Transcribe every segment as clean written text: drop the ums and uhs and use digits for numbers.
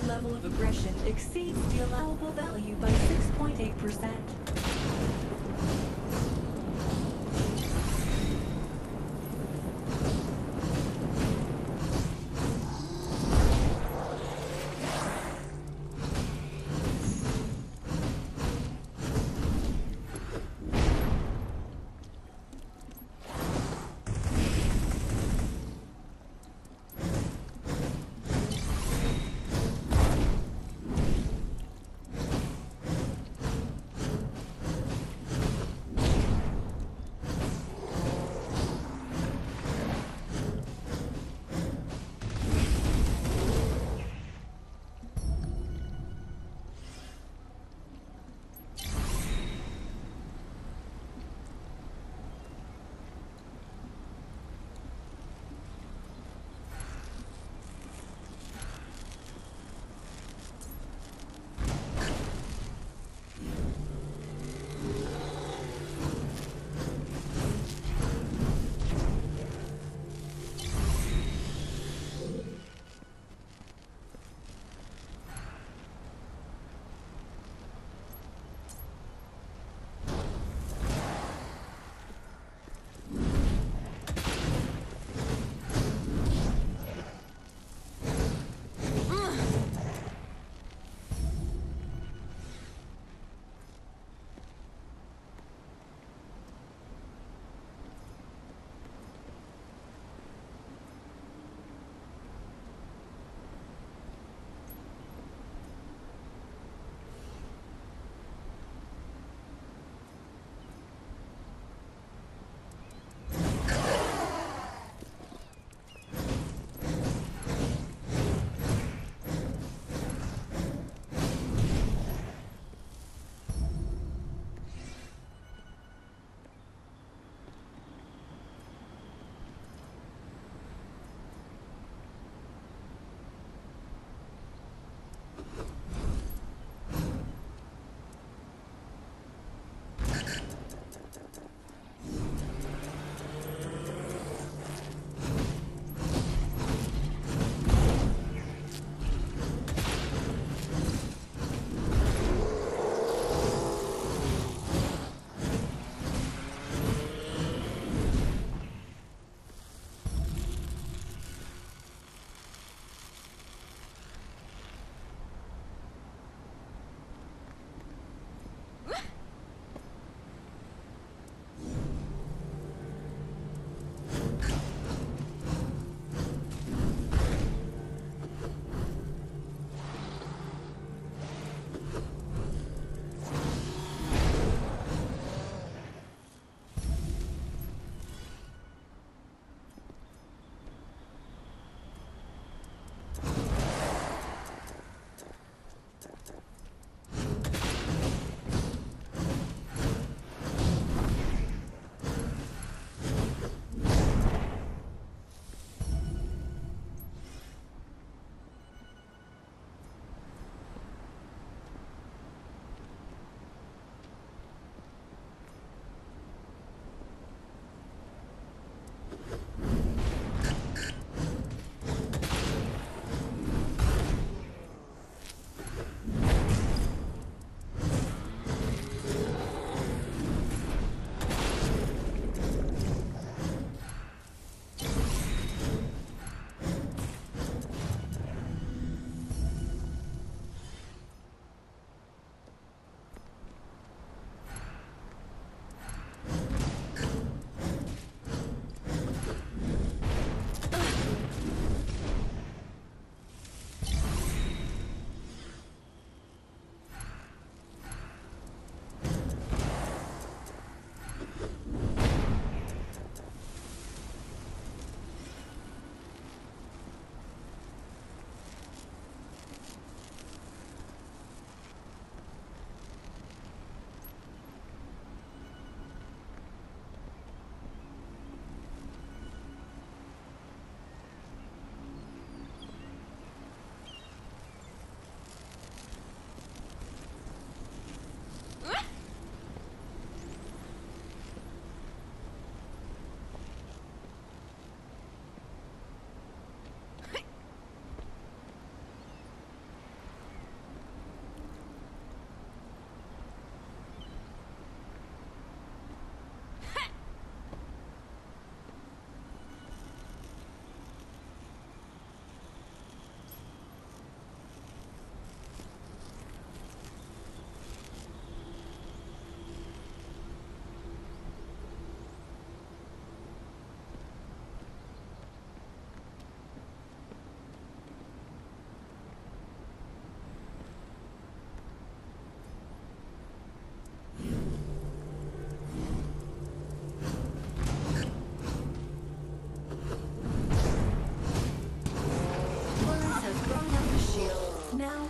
This level of aggression exceeds the allowable value by 6.8%.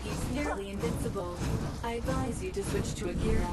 He's nearly invincible. I advise you to switch to Akira.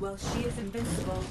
Well, she is invincible.